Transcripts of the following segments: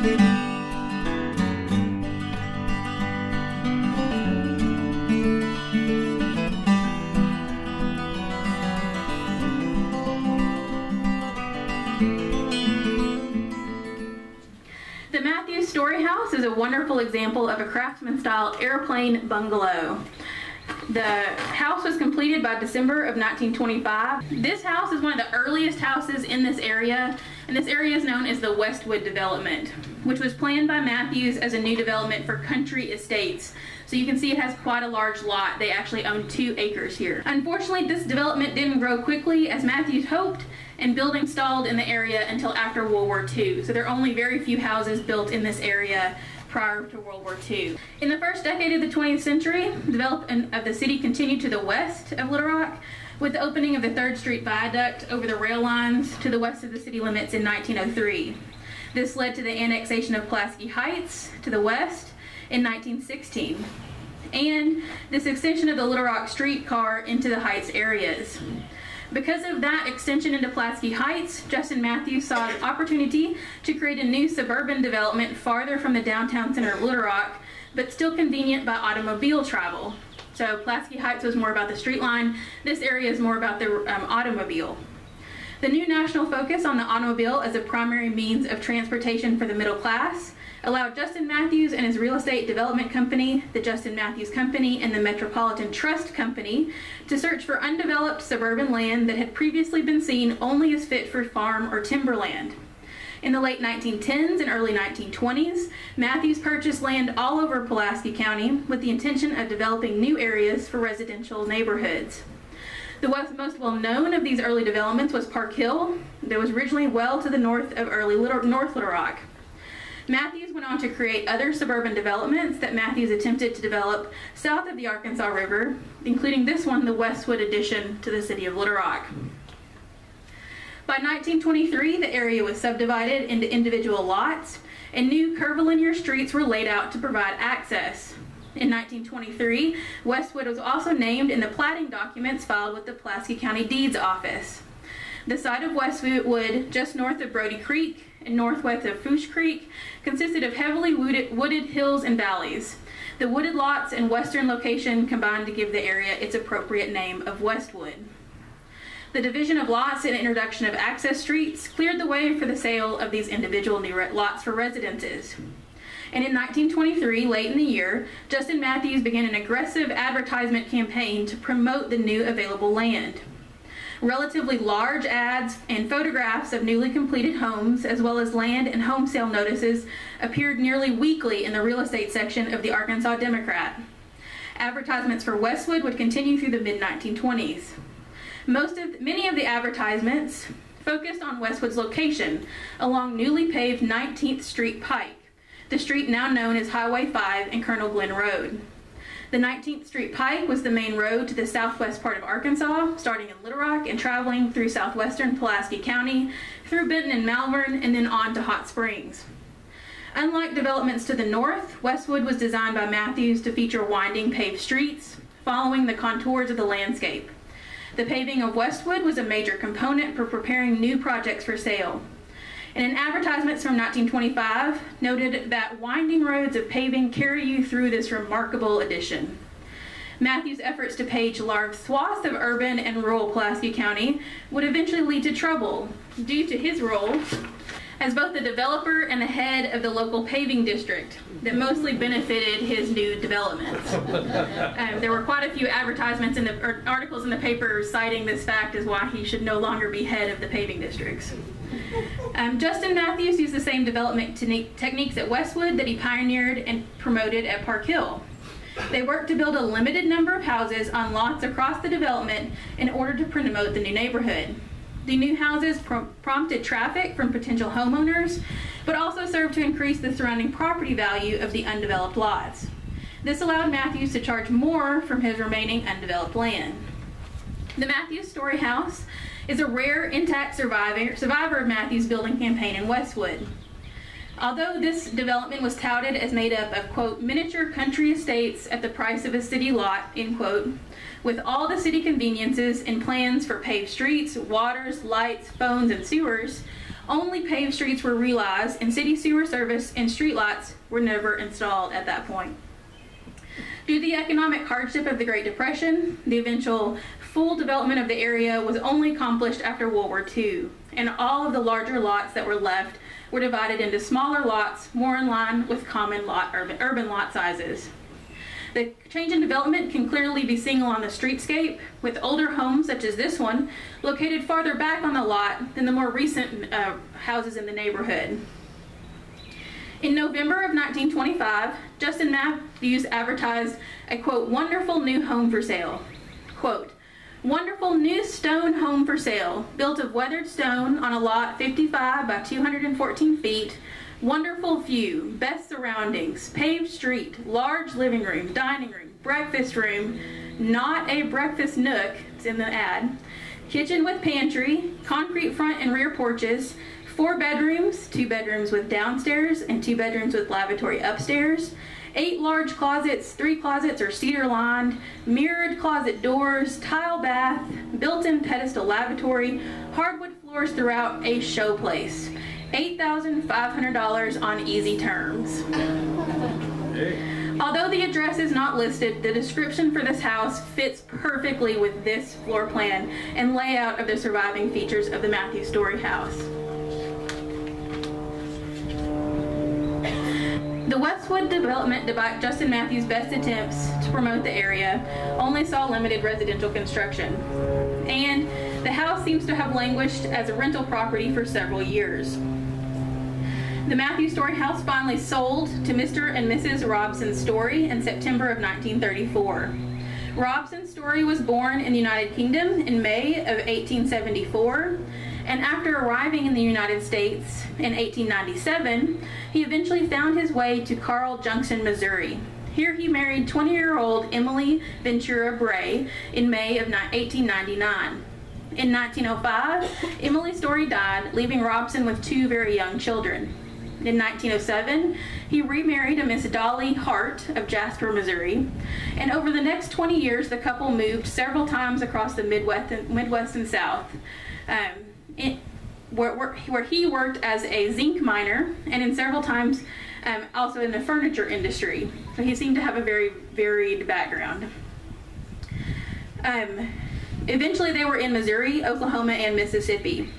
The Matthews-Storey House is a wonderful example of a Craftsman Style Airplane Bungalow. The house was completed by December of 1925. This house is one of the earliest houses in this area, and this area is known as the Westwood Development, which was planned by Matthews as a new development for country estates. So you can see it has quite a large lot. They actually own 2 acres here. Unfortunately, this development didn't grow quickly as Matthews hoped, and building stalled in the area until after World War II. So there are only very few houses built in this area prior to World War II. In the first decade of the 20th century, development of the city continued to the west of Little Rock with the opening of the 3rd Street Viaduct over the rail lines to the west of the city limits in 1903. This led to the annexation of Pulaski Heights to the west in 1916, and this extension of the Little Rock streetcar into the Heights areas. Because of that extension into Pulaski Heights, Justin Matthews saw an opportunity to create a new suburban development farther from the downtown center of Little Rock, but still convenient by automobile travel. So Pulaski Heights was more about the street line. This area is more about the automobile. The new national focus on the automobile as a primary means of transportation for the middle class allowed Justin Matthews and his real estate development company, the Justin Matthews Company, and the Metropolitan Trust Company to search for undeveloped suburban land that had previously been seen only as fit for farm or timberland. In the late 1910s and early 1920s, Matthews purchased land all over Pulaski County with the intention of developing new areas for residential neighborhoods. The most well-known of these early developments was Park Hill, that was originally well to the north of North Little Rock. Matthews went on to create other suburban developments that Matthews attempted to develop south of the Arkansas River, including this one, the Westwood addition to the city of Little Rock. By 1923, the area was subdivided into individual lots, and new curvilinear streets were laid out to provide access. In 1923, Westwood was also named in the platting documents filed with the Pulaski County Deeds Office. The site of Westwood, just north of Brody Creek and northwest of Foosh Creek, consisted of heavily wooded hills and valleys. The wooded lots and western location combined to give the area its appropriate name of Westwood. The division of lots and introduction of access streets cleared the way for the sale of these individual new lots for residences. And in 1923, late in the year, Justin Matthews began an aggressive advertisement campaign to promote the new available land. Relatively large ads and photographs of newly completed homes, as well as land and home sale notices, appeared nearly weekly in the real estate section of the Arkansas Democrat. Advertisements for Westwood would continue through the mid-1920s. Many of the advertisements focused on Westwood's location along newly paved 19th Street Pike, the street now known as Highway 5 and Colonel Glenn Road. The 19th Street Pike was the main road to the southwest part of Arkansas, starting in Little Rock and traveling through southwestern Pulaski County, through Benton and Malvern, and then on to Hot Springs. Unlike developments to the north, Westwood was designed by Matthews to feature winding paved streets, following the contours of the landscape. The paving of Westwood was a major component for preparing new projects for sale. And in advertisements from 1925, noted that winding roads of paving carry you through this remarkable addition. Matthews' efforts to pave large swaths of urban and rural Pulaski County would eventually lead to trouble due to his role as both the developer and the head of the local paving district that mostly benefited his new developments. There were quite a few advertisements or articles in the paper citing this fact as why he should no longer be head of the paving districts. Justin Matthews used the same development techniques at Westwood that he pioneered and promoted at Park Hill. They worked to build a limited number of houses on lots across the development in order to promote the new neighborhood. The new houses prompted traffic from potential homeowners, but also served to increase the surrounding property value of the undeveloped lots. This allowed Matthews to charge more from his remaining undeveloped land. The Matthews-Storey House is a rare intact survivor of Matthews' building campaign in Westwood. Although this development was touted as made up of, quote, miniature country estates at the price of a city lot, end quote, with all the city conveniences and plans for paved streets, waters, lights, phones, and sewers, Only paved streets were realized, and city sewer service and streetlights were never installed at that point. Due to the economic hardship of the Great Depression, the eventual full development of the area was only accomplished after World War II, and all of the larger lots that were left were divided into smaller lots, more in line with common urban lot sizes. The change in development can clearly be seen on the streetscape, with older homes such as this one located farther back on the lot than the more recent houses in the neighborhood. In November of 1925, Justin Matthews advertised a, quote, wonderful new home for sale, quote, wonderful new stone home for sale, built of weathered stone on a lot 55 by 214 feet. Wonderful view, best surroundings, paved street, large living room, dining room, breakfast room, not a breakfast nook, it's in the ad, kitchen with pantry, concrete front and rear porches, 4 bedrooms, 2 bedrooms with downstairs and 2 bedrooms with lavatory upstairs, 8 large closets, 3 closets are cedar lined, mirrored closet doors, tile bath, built-in pedestal lavatory, hardwood floors throughout, a showplace. $8,500 on easy terms. Hey. Although the address is not listed, the description for this house fits perfectly with this floor plan and layout of the surviving features of the Matthews-Storey House. The Westwood Development, despite Justin Matthews' best attempts to promote the area, only saw limited residential construction, and the house seems to have languished as a rental property for several years. The Matthews-Storey House finally sold to Mr. and Mrs. Robson Story in September of 1934. Robson Story was born in the United Kingdom in May of 1874. And after arriving in the United States in 1897, he eventually found his way to Carl Junction, Missouri. Here he married 20-year-old Emily Ventura Bray in May of 1899. In 1905, Emily Storey died, leaving Robson with 2 very young children. In 1907, he remarried a Miss Dolly Hart of Jasper, Missouri, and over the next 20 years, the couple moved several times across the Midwest and South. Where he worked as a zinc miner, and in several times also in the furniture industry. So he seemed to have a very varied background. Eventually they were in Missouri, Oklahoma, and Mississippi.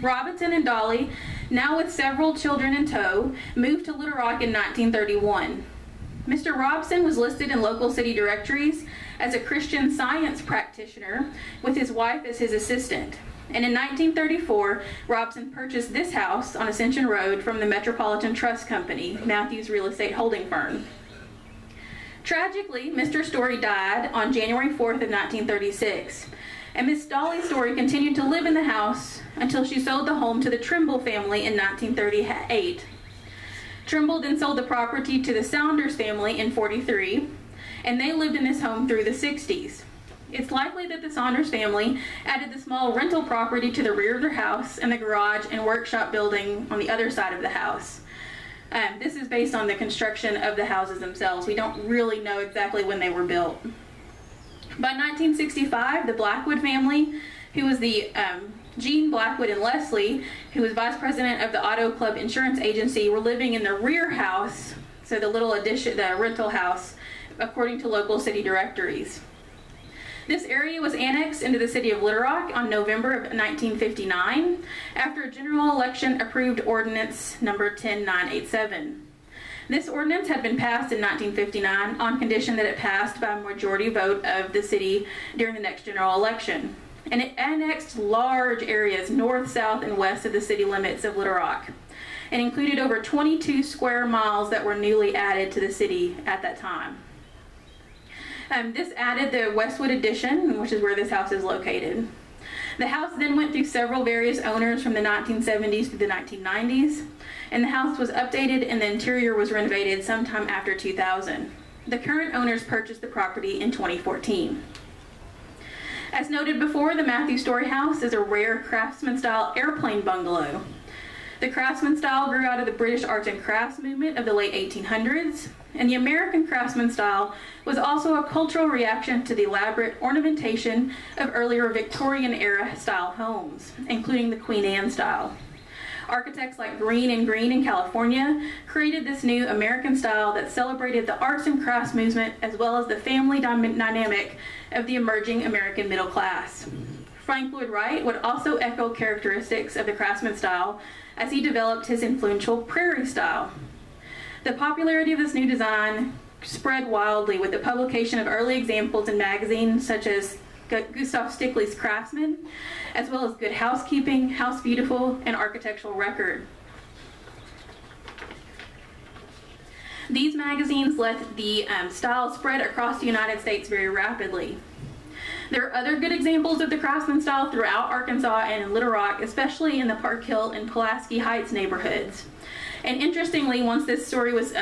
Robinson and Dolly, now with several children in tow, moved to Little Rock in 1931. Mr. Robson was listed in local city directories as a Christian Science practitioner with his wife as his assistant. And in 1934, Robson purchased this house on Ascension Road from the Metropolitan Trust Company, Matthews Real Estate Holding Firm. Tragically, Mr. Storey died on January 4th of 1936, and Miss Dolly Storey continued to live in the house until she sold the home to the Trimble family in 1938. Trimble then sold the property to the Saunders family in 1943, and they lived in this home through the 60s. It's likely that the Saunders family added the small rental property to the rear of their house and the garage and workshop building on the other side of the house. This is based on the construction of the houses themselves. We don't really know exactly when they were built. By 1965, the Blackwood family, who was the Gene Blackwood and Leslie, who was vice president of the Auto Club Insurance Agency, were living in the rear house, so the little addition, the rental house, according to local city directories. This area was annexed into the city of Little Rock on November of 1959 after a general election approved ordinance number 10987. This ordinance had been passed in 1959 on condition that it passed by a majority vote of the city during the next general election. And it annexed large areas north, south, and west of the city limits of Little Rock and included over 22 square miles that were newly added to the city at that time. This added the Westwood addition, which is where this house is located. The house then went through several various owners from the 1970s through the 1990s, and the house was updated and the interior was renovated sometime after 2000. The current owners purchased the property in 2014. As noted before, the Matthews-Storey House is a rare Craftsman Style Airplane Bungalow. The Craftsman style grew out of the British Arts and Crafts movement of the late 1800s, and the American Craftsman style was also a cultural reaction to the elaborate ornamentation of earlier Victorian-era style homes, including the Queen Anne style. Architects like Greene and Greene in California created this new American style that celebrated the arts and crafts movement as well as the family dynamic of the emerging American middle class. Frank Lloyd Wright would also echo characteristics of the Craftsman style as he developed his influential Prairie style. The popularity of this new design spread wildly with the publication of early examples in magazines such as Gustav Stickley's Craftsman, as well as Good Housekeeping, House Beautiful, and Architectural Record. These magazines let the style spread across the United States very rapidly. There are other good examples of the Craftsman style throughout Arkansas and in Little Rock, especially in the Park Hill and Pulaski Heights neighborhoods. And interestingly, once this story was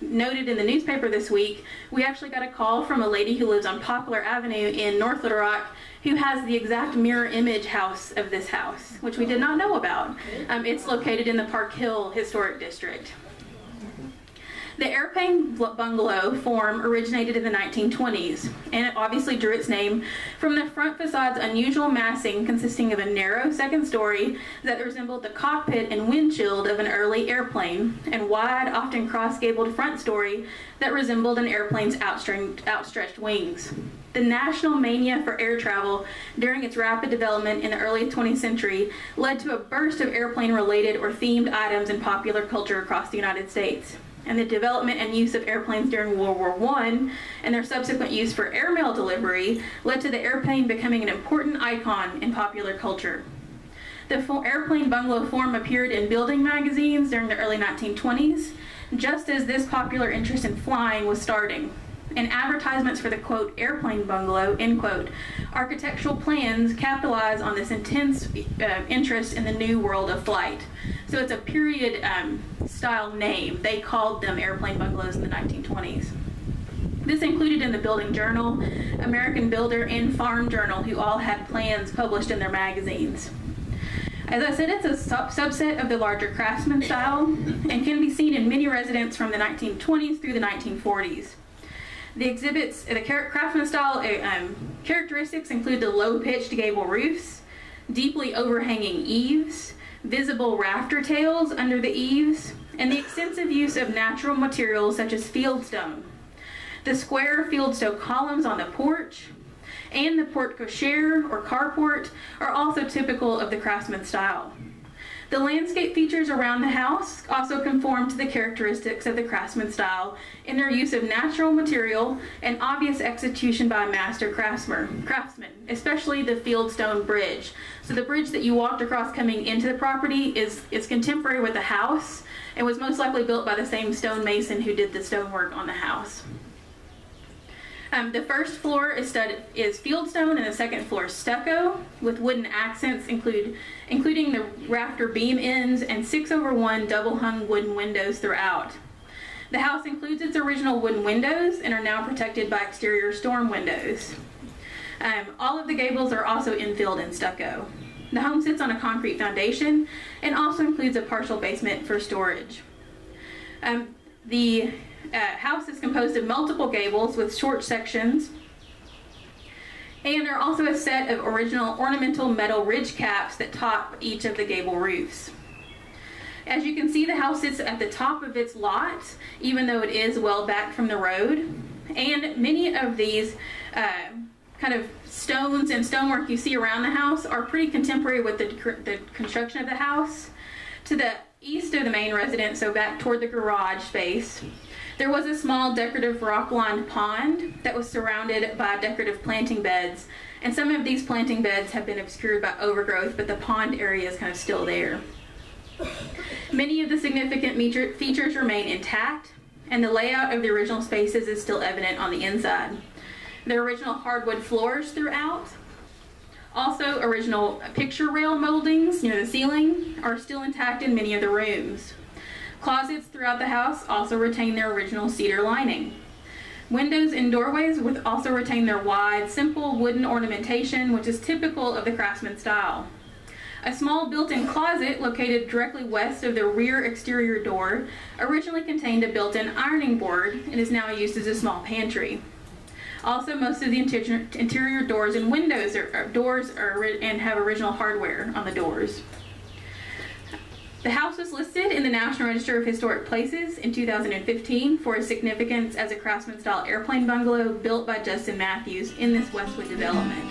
noted in the newspaper this week, we actually got a call from a lady who lives on Poplar Avenue in North Little Rock who has the exact mirror image house of this house, which we did not know about. It's located in the Park Hill Historic District. The airplane bungalow form originated in the 1920s, and it obviously drew its name from the front facade's unusual massing consisting of a narrow second story that resembled the cockpit and windshield of an early airplane, and wide, often cross-gabled front story that resembled an airplane's outstretched wings. The national mania for air travel during its rapid development in the early 20th century led to a burst of airplane-related or themed items in popular culture across the United States. And the development and use of airplanes during World War I and their subsequent use for airmail delivery led to the airplane becoming an important icon in popular culture. The airplane bungalow form appeared in building magazines during the early 1920s, just as this popular interest in flying was starting. And advertisements for the, quote, airplane bungalow, end quote, architectural plans capitalize on this intense interest in the new world of flight. So it's a period style name. They called them airplane bungalows in the 1920s. This included in the Building Journal, American Builder, and Farm Journal, who all had plans published in their magazines. As I said, it's a subset of the larger Craftsman style and can be seen in many residences from the 1920s through the 1940s. The exhibits, the Craftsman style characteristics include the low-pitched gable roofs, deeply overhanging eaves, visible rafter tails under the eaves, and the extensive use of natural materials such as fieldstone, the square fieldstone columns on the porch, and the porte cochere or carport are also typical of the Craftsman style. The landscape features around the house also conform to the characteristics of the Craftsman style in their use of natural material and obvious execution by a master craftsman, especially the fieldstone bridge. So the bridge that you walked across coming into the property is contemporary with the house and was most likely built by the same stonemason who did the stonework on the house. The first floor is fieldstone and the second floor stucco with wooden accents including the rafter beam ends and 6/1 double hung wooden windows throughout. The house includes its original wooden windows and are now protected by exterior storm windows. All of the gables are also infilled in stucco. The home sits on a concrete foundation and also includes a partial basement for storage. The house is composed of multiple gables with short sections, and there are also a set of original ornamental metal ridge caps that top each of the gable roofs. As you can see, the house sits at the top of its lot, even though it is well back from the road, and many of these kind of stones and stonework you see around the house are pretty contemporary with the construction of the house. To the east of the main residence, so back toward the garage space, there was a small decorative rock-lined pond that was surrounded by decorative planting beds, and some of these planting beds have been obscured by overgrowth, but the pond area is kind of still there. Many of the significant features remain intact, and the layout of the original spaces is still evident on the inside. The original hardwood floors throughout, also original picture rail moldings near the ceiling, are still intact in many of the rooms. Closets throughout the house also retain their original cedar lining. Windows and doorways also retain their wide, simple wooden ornamentation, which is typical of the Craftsman style. A small built-in closet located directly west of the rear exterior door originally contained a built-in ironing board and is now used as a small pantry. Also, most of the interior doors and windows have original hardware on the doors. The house was listed in the National Register of Historic Places in 2015 for its significance as a Craftsman Style Airplane Bungalow built by Justin Matthews in this Westwood development.